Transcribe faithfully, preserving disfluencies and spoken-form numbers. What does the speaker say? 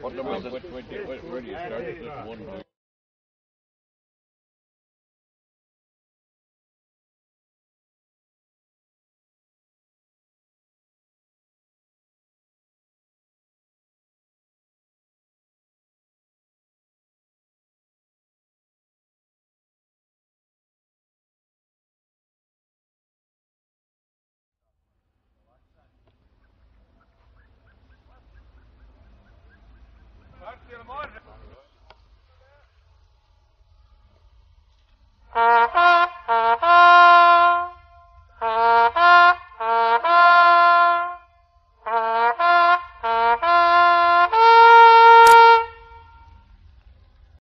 What number is it? Where do you start at this one?